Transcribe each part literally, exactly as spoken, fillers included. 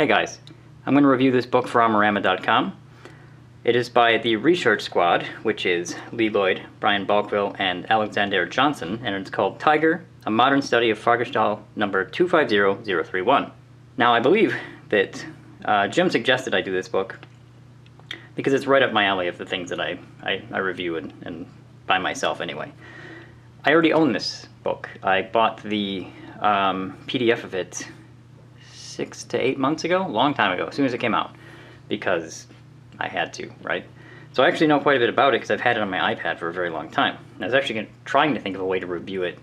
Hey guys, I'm going to review this book for Armarama dot com. It is by the Research Squad, which is Lee Lloyd, Brian Balkville, and Alexander Johnson, and it's called Tiger, A Modern Study of Fahrgestell number two five zero zero three one. Now I believe that uh, Jim suggested I do this book because it's right up my alley of the things that I, I, I review and, and buy myself anyway. I already own this book. I bought the um, P D F of it six to eight months ago, long time ago, as soon as it came out, because I had to, right? So I actually know quite a bit about it because I've had it on my iPad for a very long time. And I was actually trying to think of a way to review it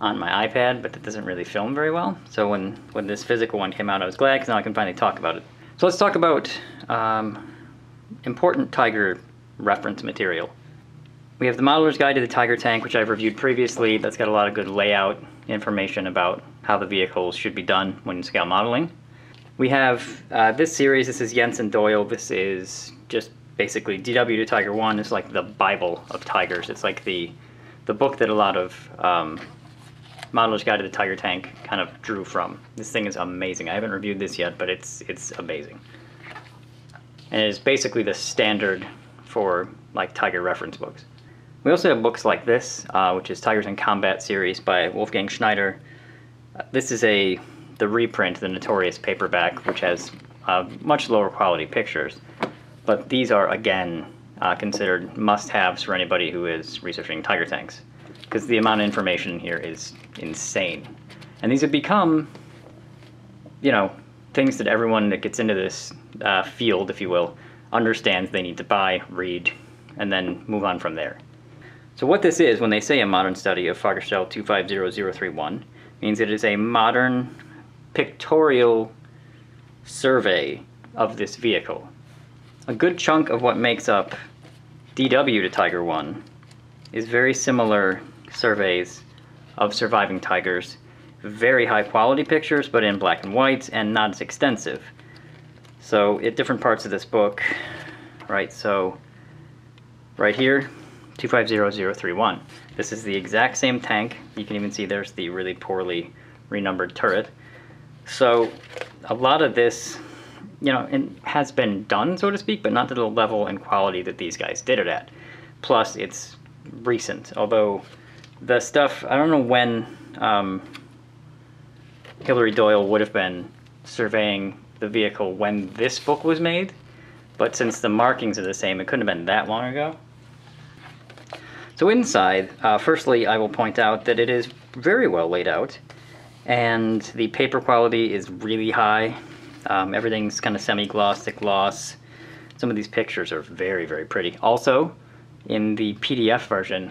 on my iPad, but that doesn't really film very well. So when, when this physical one came out, I was glad because now I can finally talk about it. So let's talk about um, important Tiger reference material. We have the Modeler's Guide to the Tiger Tank, which I've reviewed previously. That's got a lot of good layout information about how the vehicles should be done when scale modeling. We have uh, this series. This is Jentz and Doyle. This is just basically D W to Tiger one. It's like the Bible of Tigers. It's like the the book that a lot of um, Modeler's Guide to the Tiger Tank kind of drew from. This thing is amazing. I haven't reviewed this yet, but it's it's amazing. And it is basically the standard for like Tiger reference books. We also have books like this, uh, which is Tigers in Combat series by Wolfgang Schneider. Uh, this is a the reprint, the notorious paperback, which has uh, much lower quality pictures. But these are, again, uh, considered must-haves for anybody who is researching Tiger tanks, because the amount of information here is insane. And these have become, you know, things that everyone that gets into this uh, field, if you will, understands they need to buy, read, and then move on from there. So what this is, when they say a modern study of Fahrgestell two five zero zero three one, means it is a modern pictorial survey of this vehicle. A good chunk of what makes up D W to Tiger one is very similar surveys of surviving Tigers. Very high quality pictures, but in black and white and not as extensive. So at different parts of this book, right, so right here, two five zero zero three one. This is the exact same tank. You can even see there's the really poorly renumbered turret. So a lot of this, you know, it has been done, so to speak, but not to the level and quality that these guys did it at. Plus, it's recent, although the stuff, I don't know when um, Hillary Doyle would have been surveying the vehicle when this book was made, but since the markings are the same, it couldn't have been that long ago. So inside, uh, firstly, I will point out that it is very well laid out, and the paper quality is really high. Um, everything's kind of semi-gloss to gloss. Some of these pictures are very, very pretty. Also, in the P D F version,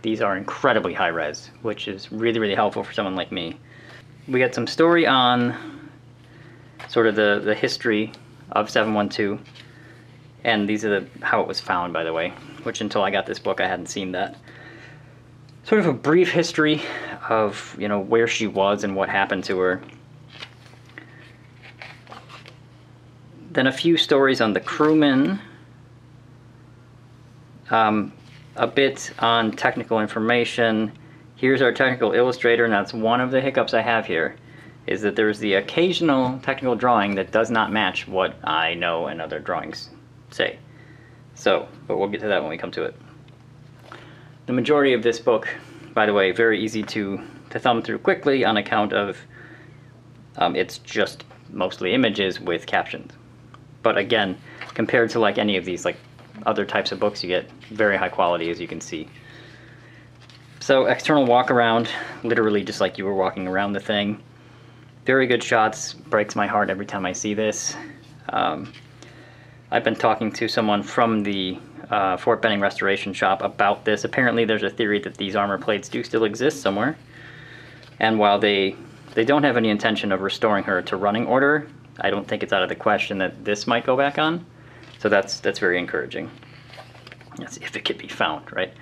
these are incredibly high res, which is really, really helpful for someone like me. We got some story on sort of the, the history of seven one two. And these are the, how it was found, by the way, which until I got this book, I hadn't seen that. Sort of a brief history of, you know, where she was and what happened to her. Then a few stories on the crewmen. Um, a bit on technical information. Here's our technical illustrator, and that's one of the hiccups I have here, is that there's the occasional technical drawing that does not match what I know and other drawings say. So, but we'll get to that when we come to it. The majority of this book, by the way, very easy to, to thumb through quickly on account of um, it's just mostly images with captions. But again, compared to like any of these like other types of books, you get very high quality, as you can see. So external walk around, literally just like you were walking around the thing. Very good shots, breaks my heart every time I see this. Um, I've been talking to someone from the uh, Fort Benning Restoration Shop about this. Apparently there's a theory that these armor plates do still exist somewhere. And while they, they don't have any intention of restoring her to running order, I don't think it's out of the question that this might go back on. So that's, that's very encouraging. That's if it could be found, right?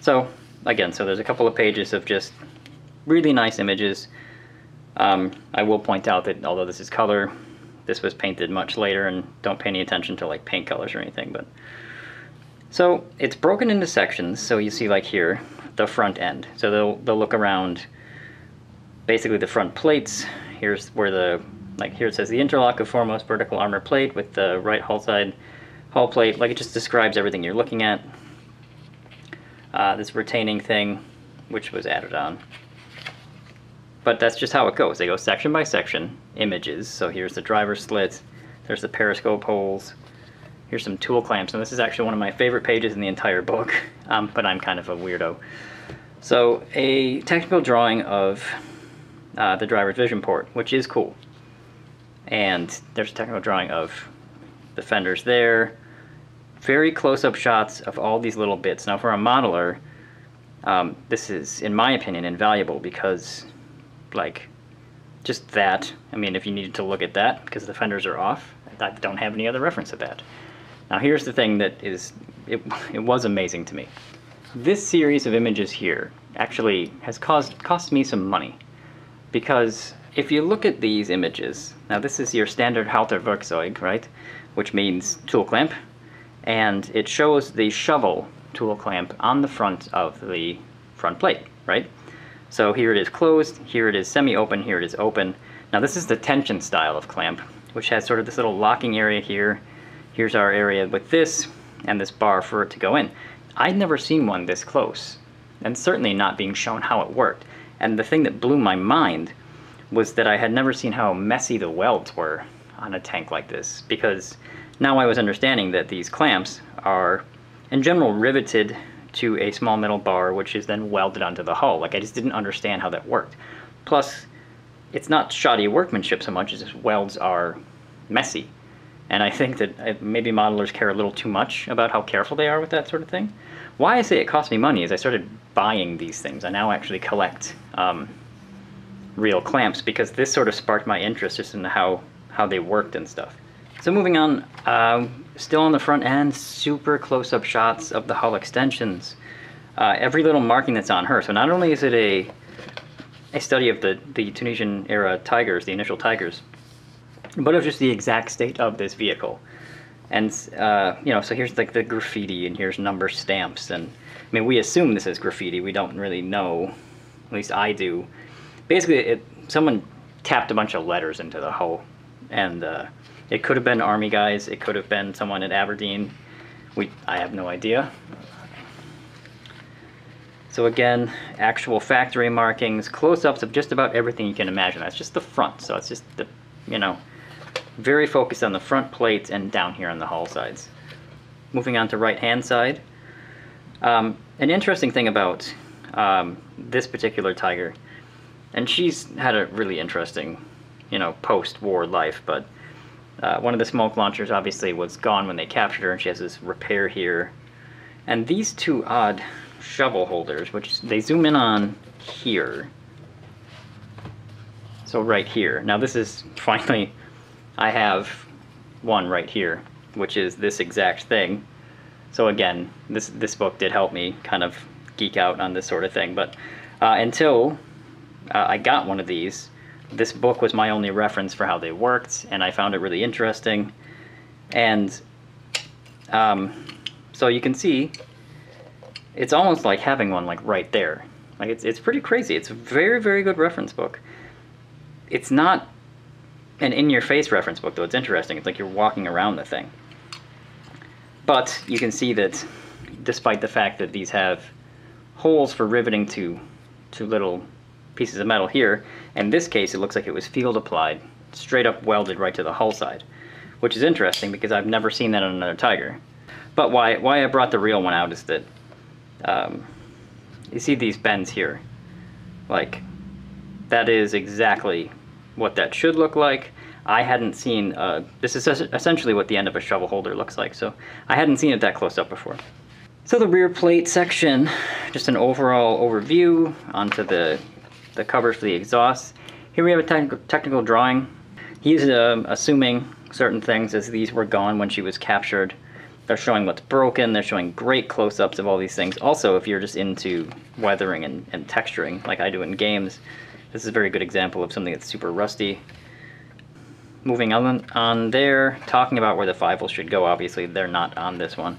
So again, so there's a couple of pages of just really nice images. Um, I will point out that although this is color, this was painted much later, and don't pay any attention to like paint colors or anything. But so it's broken into sections. So you see like here, the front end. So they'll, they'll look around basically the front plates. Here's where the like here it says the interlock of foremost vertical armor plate with the right hull side hull plate. Like it just describes everything you're looking at. Uh, this retaining thing, which was added on. But that's just how it goes. They go section by section, images. So here's the driver slits, there's the periscope holes, here's some tool clamps. And this is actually one of my favorite pages in the entire book, um, but I'm kind of a weirdo. So a technical drawing of uh, the driver's vision port, which is cool. And there's a technical drawing of the fenders there. Very close-up shots of all these little bits. Now for a modeler, um, this is, in my opinion, invaluable because, like, just that. I mean, if you needed to look at that because the fenders are off, I don't have any other reference of that. Now here's the thing that is, it, it was amazing to me. This series of images here actually has caused cost me some money, because if you look at these images, now this is your standard Halter Werkzeug, right, which means tool clamp, and it shows the shovel tool clamp on the front of the front plate, right? So here it is closed, here it is semi-open, here it is open. Now this is the tension style of clamp, which has sort of this little locking area here. Here's our area with this and this bar for it to go in. I'd never seen one this close, and certainly not being shown how it worked. And the thing that blew my mind was that I had never seen how messy the welds were on a tank like this, because now I was understanding that these clamps are, in general, riveted to a small metal bar, which is then welded onto the hull. Like, I just didn't understand how that worked. Plus, it's not shoddy workmanship so much as just welds are messy. And I think that maybe modelers care a little too much about how careful they are with that sort of thing. Why I say it cost me money is I started buying these things. I now actually collect um, real clamps, because this sort of sparked my interest just in how, how they worked and stuff. So moving on, uh, still on the front end, super close-up shots of the hull extensions. Uh, every little marking that's on her. So not only is it a, a study of the, the Tunisian-era Tigers, the initial Tigers, but of just the exact state of this vehicle. And, uh, you know, so here's like the graffiti, and here's number stamps, and, I mean, we assume this is graffiti, we don't really know, at least I do. Basically, it, someone tapped a bunch of letters into the hull, and uh, it could have been Army guys, it could have been someone at Aberdeen, we, I have no idea. So again, actual factory markings, close-ups of just about everything you can imagine. That's just the front, so it's just the, you know, very focused on the front plates and down here on the hull sides. Moving on to right-hand side. Um, an interesting thing about um, this particular Tiger, and she's had a really interesting, you know, post-war life, but uh, one of the smoke launchers obviously was gone when they captured her, and she has this repair here. And these two odd shovel holders, which they zoom in on here. So right here. Now this is finally, I have one right here, which is this exact thing. So again, this this book did help me kind of geek out on this sort of thing. But uh, until uh, I got one of these, this book was my only reference for how they worked, and I found it really interesting. And um, so you can see, it's almost like having one like right there. Like it's it's pretty crazy. It's a very very good reference book. It's not an in-your-face reference book, though. It's interesting. It's like you're walking around the thing. But you can see that despite the fact that these have holes for riveting to, to little pieces of metal here, in this case it looks like it was field applied, straight up welded right to the hull side, which is interesting because I've never seen that on another Tiger. But why, why I brought the real one out is that um, you see these bends here. Like, that is exactly what that should look like. I hadn't seen, uh, this is essentially what the end of a shovel holder looks like, so I hadn't seen it that close up before. So the rear plate section, just an overall overview onto the, the covers for the exhaust. Here we have a te technical drawing. He's uh, assuming certain things as these were gone when she was captured. They're showing what's broken, they're showing great close-ups of all these things. Also, if you're just into weathering and, and texturing, like I do in games, this is a very good example of something that's super rusty. Moving on, on there, talking about where the five holes should go. Obviously, they're not on this one.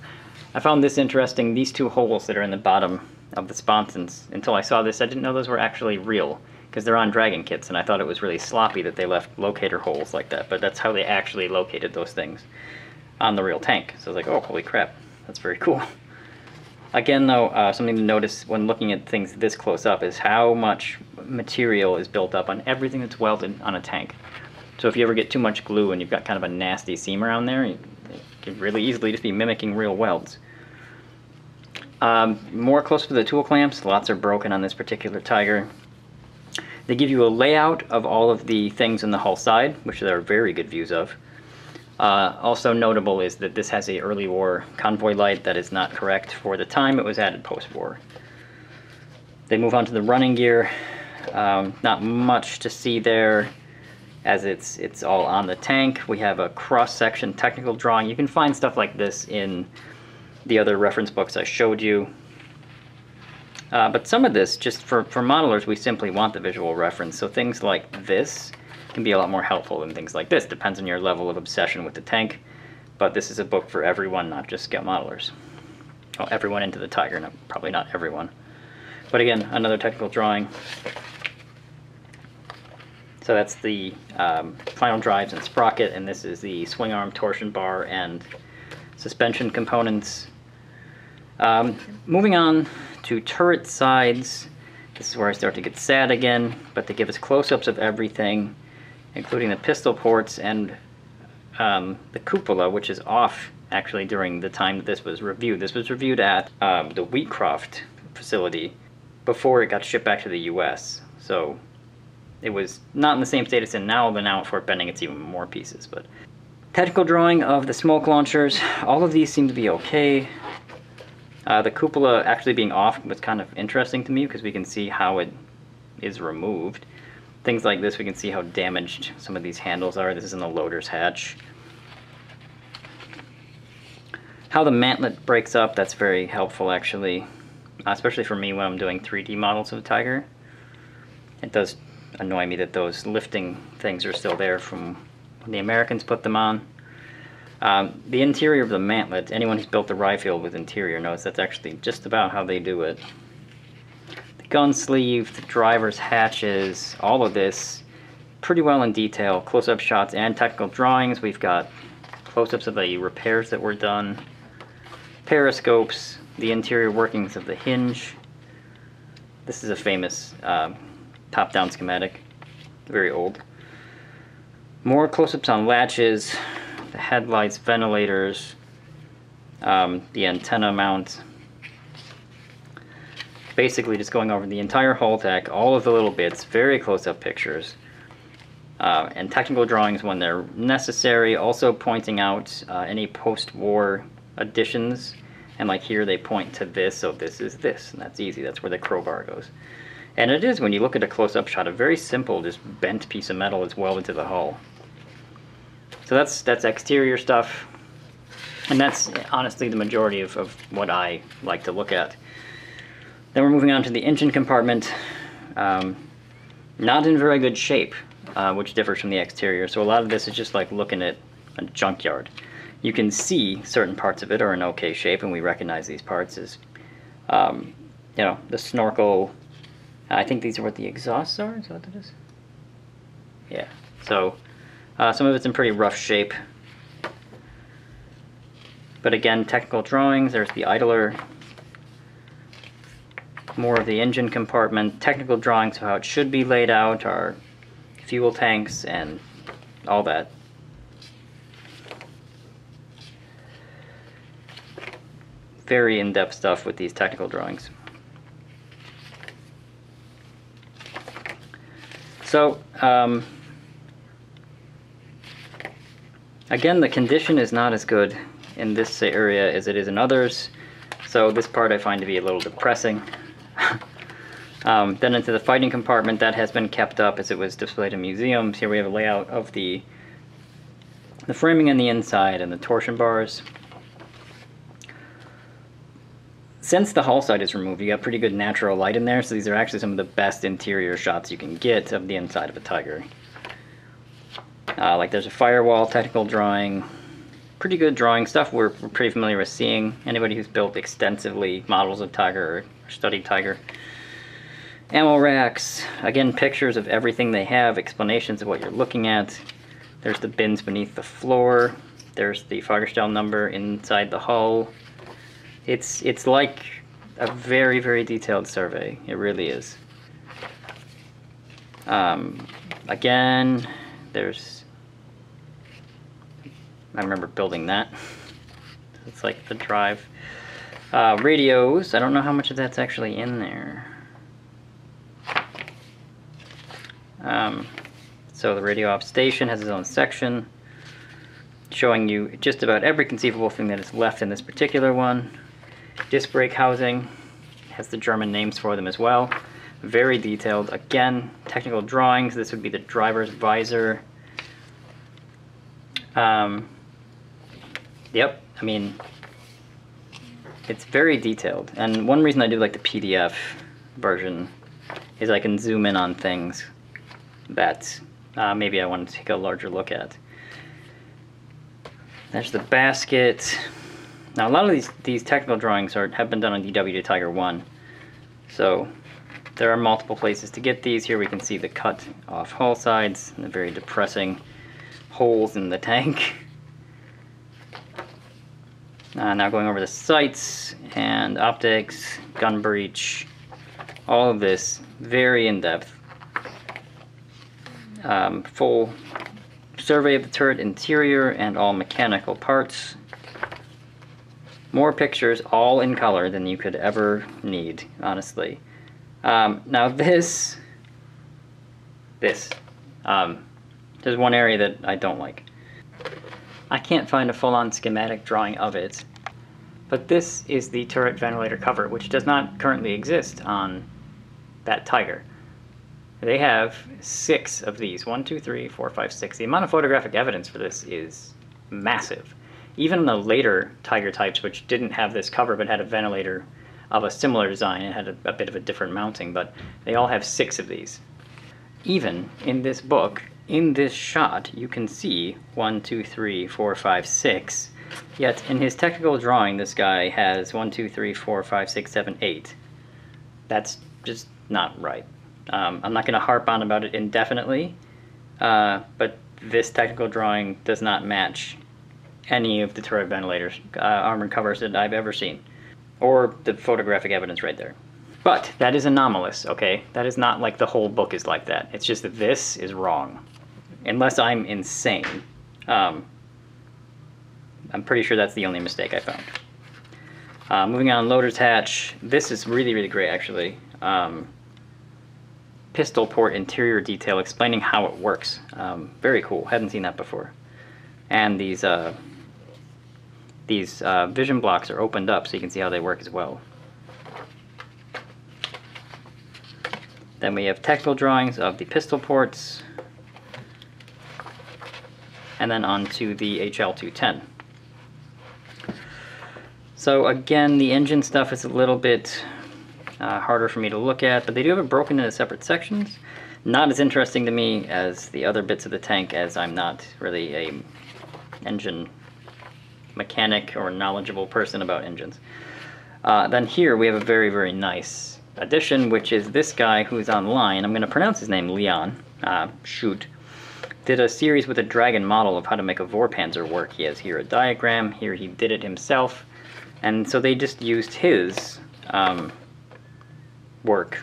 I found this interesting, these two holes that are in the bottom of the sponsons. Until I saw this, I didn't know those were actually real. because they're on Dragon kits, and I thought it was really sloppy that they left locator holes like that, but that's how they actually located those things on the real tank. So I was like, oh, holy crap, that's very cool. Again, though, uh, something to notice when looking at things this close up is how much material is built up on everything that's welded on a tank. So if you ever get too much glue and you've got kind of a nasty seam around there, you can really easily just be mimicking real welds. Um, more close to the tool clamps, lots are broken on this particular Tiger. They give you a layout of all of the things in the hull side, which there are very good views of. Uh, also notable is that this has a early war convoy light that is not correct for the time. It was added post-war. They move on to the running gear. Um, not much to see there, as it's it's all on the tank. We have a cross-section technical drawing. You can find stuff like this in the other reference books I showed you. Uh, but some of this, just for, for modelers, we simply want the visual reference. So things like this can be a lot more helpful than things like this. Depends on your level of obsession with the tank, but this is a book for everyone, not just scout modelers. Well, everyone into the Tiger, no, probably not everyone. But again, another technical drawing. So that's the um, final drives and sprocket, and this is the swing arm, torsion bar, and suspension components. Um, moving on to turret sides, this is where I start to get sad again, but they give us close-ups of everything, including the pistol ports and um, the cupola, which is off actually during the time that this was reviewed. This was reviewed at um, the Wheatcroft facility before it got shipped back to the U S. So it was not in the same state it's in now, but now at Fort Benning it's even more pieces. But technical drawing of the smoke launchers, all of these seem to be okay. Uh, the cupola actually being off was kind of interesting to me because we can see how it is removed. Things like this, we can see how damaged some of these handles are. This is in the loader's hatch. How the mantlet breaks up, that's very helpful actually, uh, especially for me when I'm doing three D models of the Tiger. It does annoy me that those lifting things are still there from when the Americans put them on. Um, the interior of the mantlet, anyone who's built the Rye Field with interior knows that's actually just about how they do it. The gun sleeve, the driver's hatches, all of this pretty well in detail. Close-up shots and technical drawings. We've got close-ups of the repairs that were done, periscopes, the interior workings of the hinge. This is a famous uh, top-down schematic, very old. More close-ups on latches, the headlights, ventilators, um, the antenna mount. Basically just going over the entire hull deck, all of the little bits, very close-up pictures, uh, and technical drawings when they're necessary, also pointing out uh, any post-war additions, and like here they point to this, so this is this, and that's easy, that's where the crowbar goes. And it is, when you look at a close-up shot, a very simple, just bent piece of metal is welded to the hull. So that's that's exterior stuff, and that's honestly the majority of, of what I like to look at. Then we're moving on to the engine compartment. Um, not in very good shape, uh, which differs from the exterior, so a lot of this is just like looking at a junkyard. You can see certain parts of it are in okay shape, and we recognize these parts as, um, you know, the snorkel. I think these are what the exhausts are, is that what it is? Yeah, so Uh, some of it's in pretty rough shape. But again, technical drawings, there's the idler. More of the engine compartment. Technical drawings of how it should be laid out are fuel tanks and all that. Very in-depth stuff with these technical drawings. So, um, again, the condition is not as good in this area as it is in others, so this part I find to be a little depressing. um, then into the fighting compartment, that has been kept up as it was displayed in museums. Here we have a layout of the, the framing on the inside and the torsion bars. Since the hull side is removed, you got pretty good natural light in there, so these are actually some of the best interior shots you can get of the inside of a Tiger. Uh, like there's a firewall, technical drawing, pretty good drawing stuff we're, we're pretty familiar with seeing. Anybody who's built extensively models of Tiger or studied Tiger Ammo racks, again, pictures of everything they have, explanations of what you're looking at. There's the bins beneath the floor. There's the Fahrgestell number inside the hull. It's, it's like a very, very detailed survey. It really is. Um, again, there's... I remember building that. It's like the drive. Uh, radios. I don't know how much of that's actually in there. Um, so the radio ops station has its own section showing you just about every conceivable thing that is left in this particular one. Disc brake housing has the German names for them as well. Very detailed. Again, technical drawings. This would be the driver's visor. Um, yep, I mean, it's very detailed. And one reason I do like the P D F version is I can zoom in on things that uh, maybe I want to take a larger look at. There's the basket. Now a lot of these, these technical drawings are, have been done on D W to Tiger one. So there are multiple places to get these. Here we can see the cut off hull sides and the very depressing holes in the tank. Uh, now going over the sights and optics, gun breech, all of this very in-depth. Um, full survey of the turret interior and all mechanical parts. More pictures, all in color than you could ever need, honestly. Um, now this, this, um, there's one area that I don't like. I can't find a full-on schematic drawing of it, but this is the turret ventilator cover, which does not currently exist on that Tiger. They have six of these. One, two, three, four, five, six. The amount of photographic evidence for this is massive. Even the later Tiger types, which didn't have this cover but had a ventilator of a similar design and had a, a bit of a different mounting, but they all have six of these. Even in this book, in this shot, you can see one, two, three, four, five, six. Yet in his technical drawing, this guy has one, two, three, four, five, six, seven, eight. That's just not right. Um, I'm not going to harp on about it indefinitely, uh, but this technical drawing does not match any of the turret ventilators, uh, armored covers that I've ever seen, or the photographic evidence right there. But that is anomalous, okay? That is not like the whole book is like that. It's just that this is wrong. Unless I'm insane. Um, I'm pretty sure that's the only mistake I found. Uh, moving on, loader's hatch. This is really, really great, actually. Um, Pistol port interior detail explaining how it works. Um, very cool. Hadn't seen that before. And these uh, these uh, vision blocks are opened up so you can see how they work as well. Then we have technical drawings of the pistol ports, and then on to the H L two ten. So again, the engine stuff is a little bit Uh, harder for me to look at, but they do have it broken into separate sections. Not as interesting to me as the other bits of the tank, as I'm not really a engine mechanic or knowledgeable person about engines. Uh, then here we have a very, very nice addition, which is this guy who's online. I'm going to pronounce his name Leon. Uh, shoot. Did a series with a Dragon model of how to make a Vorpanzer work. He has here a diagram, here he did it himself, and so they just used his um, work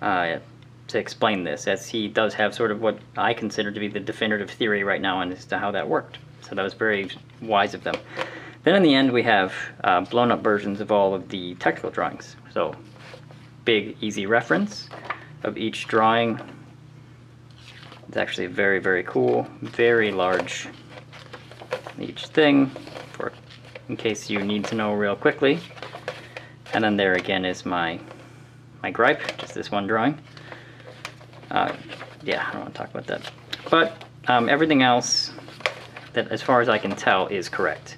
uh, to explain this, as he does have sort of what I consider to be the definitive theory right now as to how that worked. So that was very wise of them. Then in the end we have uh, blown up versions of all of the technical drawings. So big easy reference of each drawing. It's actually very, very cool. Very large each thing for in case you need to know real quickly. And then there again is my My gripe, just this one drawing. Uh, yeah, I don't want to talk about that. But um, everything else, that as far as I can tell, is correct.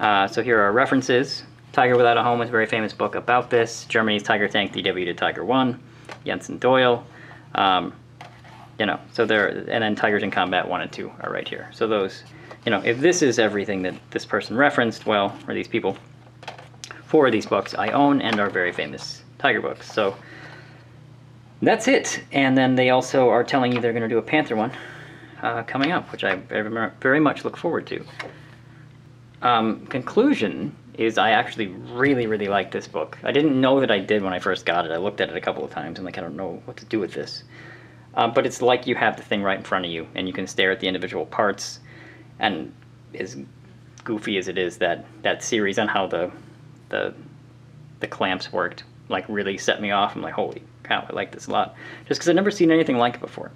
Uh, so here are references. Tiger Without a Home is a very famous book about this. Germany's Tiger Tank, D W to Tiger one, Jensen Doyle. Um, you know, so there, and then Tigers in Combat one and two are right here. So those, you know, if this is everything that this person referenced, well, or these people, four of these books I own and are very famous Tiger books. So that's it. And then they also are telling you they're going to do a Panther one uh, coming up, which I very much look forward to. Um, conclusion is I actually really, really like this book. I didn't know that I did when I first got it. I looked at it a couple of times and like, I don't know what to do with this. Uh, but it's like you have the thing right in front of you and you can stare at the individual parts, and as goofy as it is, that, that series on how the, the, the clamps worked, like really set me off. I'm like, holy cow, I like this a lot. Just because I've never seen anything like it before.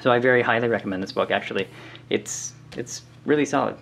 So I very highly recommend this book, actually. It's, it's really solid.